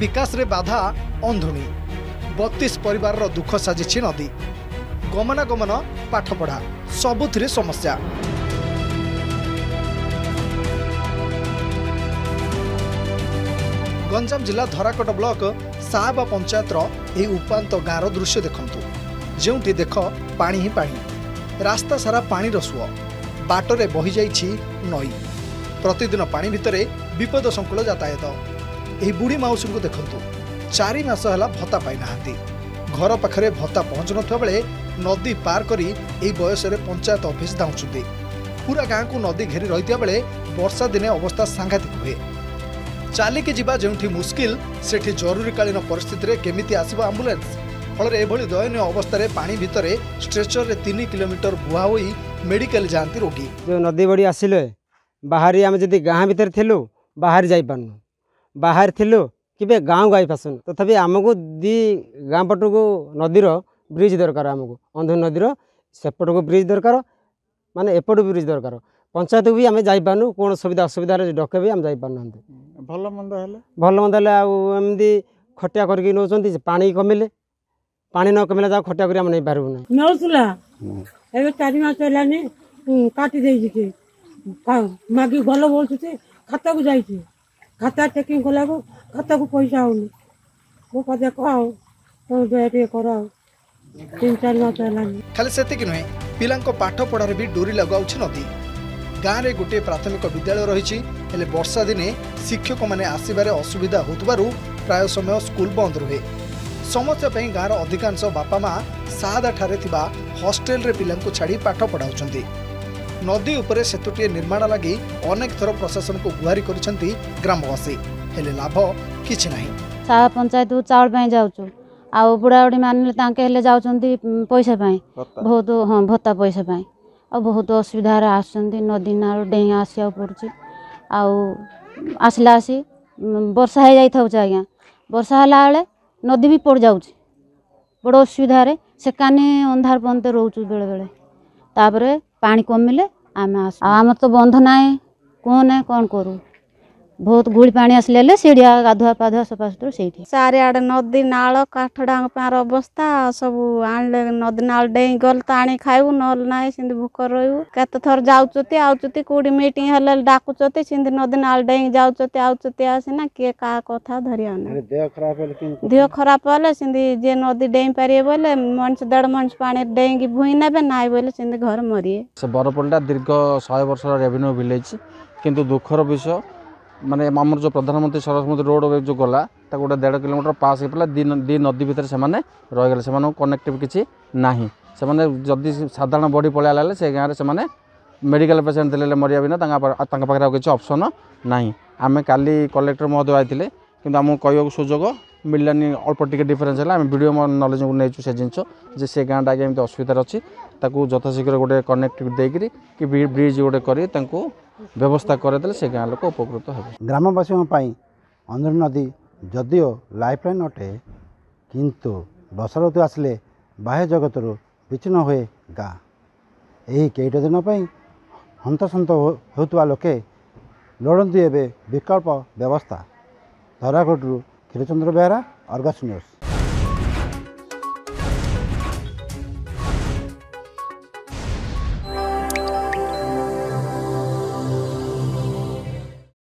विकास रे बाधा अंधुणी 32 परिवार दुख साजिश नदी गमनागमन पाठपढ़ा सबुथिरे समस्या। गंजाम जिला धराकोट ब्लॉक साहबा पंचायतर यह उपात गाँवर दृश्य देखु जो देख पा ही पा रास्ता सारा पानी सुओ बाटर बही जाइछि नई प्रतिदिन पानी भितरे विपद संकुल यातायात। यह बुढ़ी मौसम को देखु 4 मास है भत्ता पाईना घर पाखे भत्ता पहुँचु ना बेले नदी पार कर बयस पंचायत अफिस् धाउं पूरा गाँ को नदी घेरी रही बेले वर्षा दिने अवस्था सांघातिक हुए चालिकी जावा जो मुस्किल से जरूरीकालीन परिस्थिति केमिति आसब आम्बुलांस फल दयनीय अवस्था पानी भितर स्ट्रेचर रे 3 किलोमीटर बुहा हुई मेडिकल जाती रोगी। जो नदी बड़ी आसिले बाहरी आम जब गाँ भर थूँ बाहर जापारन बाहर थूँ कि गाँव गाई पासन तथापि आमको दी गाँ पटक नदीर ब्रिज दरकार आमको अंध नदीर सेपट को ब्रिज दरकार माने एपट ब्रिज दरकार पंचायत भी आम जापारन कौन सुविधा असुविधा डके भी आम जापारना भल मंद आमती खटिया करके नौ पानी कमिले पानी न कमिला जा खटिया कर नहीं पार्बू ना नौसुला ए 4 मास होलानी काटी दे जी मागी भल बोलु से खाता को जाई छी खाता चेकिंग को लागो खाता को पैसा होनी वो पदे कहौ तो दे करो 3-4 मास होलानी खाली सेति कि नै पिलां को पाठ पढ़ारे भी डोरी लगाउ छी नदी गाँव में गोटे प्राथमिक विद्यालय रही वर्षा दिने शिक्षक मैंने आसबार असुविधा हो प्राय समय स्कूल बंद रुहे समस्या पर गाँव अधिकांश बापा माँ सादा ठारे थिबा हॉस्टेल रे पिलां को छाड़ी पाठ पढ़ाउछंती। नदी उपरे सेतुटी निर्माण लगी अनेक थर प्रशासन को गुहारि करिसंती ग्रामवासी हेले लाभ किछि नाही। साहा पंचायत चावल पई जाउछु आ बुढ़ाबुढ़ी मानले ताके हेले जाउछंती पैसा पई बहुत हां भत्ता पैसा पई आ बहुत असुविधा रे आसंती नदी नारो डेही आसिया पड़ुछि आ आसला आसी वर्षा हे जाई थाउछ आज्ञा वर्षा हला बेले नदी भी पड़ जाऊँगी बड़ असुविधा से काने अंधार पंत रोचु बेले बेले तापर पानी कमिले आम आस आम तो बंध ना कौन कौन करूँ बहुत गुड़ पानी आसले सीढ़िया गाधुआ पाधुआ सफासुतर से सारे आड़े नदी नाल काठडांग अवस्था सब आने नदी नाल डेई गल तो आनी खाइबू नल ना से भूक रोबू कत थर जाऊँच कौटी मीट हेल्ला डाकुचती से नदी नाल डेई जाऊँच आसना किए क्या कथा धरिया देह खराब हेल्ले से जे नदी डेई पारे बोले मनुष्य 1.5 मनुष्य पानी डेई भूई ने ना बोले से घर मरिए। बरपल्टा दीर्घ 100 वर्ष रेवेन्यू विलेज किंतु दुखर विषय माने आमर जो प्रधानमंत्री सड़क मोदी रोड जो गला गोटे 1.5 किलोमीटर पास होगा दी नदी भितर से रहीगले से कनेक्टिव किसी ना से जदि साधारण बॉडी पलैला से गाँव में से मेडिकल पेसेंट देले मरिया बिना पाखे आगे किसी ऑप्शन ना। आम काली कलेक्टर महोदय आइए कि आमको कहूँ सुजोग मिललानी अल्प टिके डिफरेन्स है आम वीडियो नॉलेज को नहीं से जिनसे से गाँटा आगे एमती असुविधार अच्छी यथाशीघ्र गोटे कनेक्टिव देकर कि ब्रिज गोटे कर व्यवस्था करदे से गाँव लोक उपकृत हो। ग्रामवासी अंधर नदी जदिओ लाइफ लाइन अटे किंतु बर्षा ऋतु आसले बाह्य जगत रु विच्छिन्न हुए गाँ यही कईट दिन पर हंतसंत होता लोके लोड़ती एवं विकल्प व्यवस्था। धराकोट रु खिलचंद्र बेहरा, अर्गस न्यूज।